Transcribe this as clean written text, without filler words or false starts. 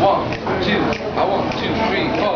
1, 2, 3, 4.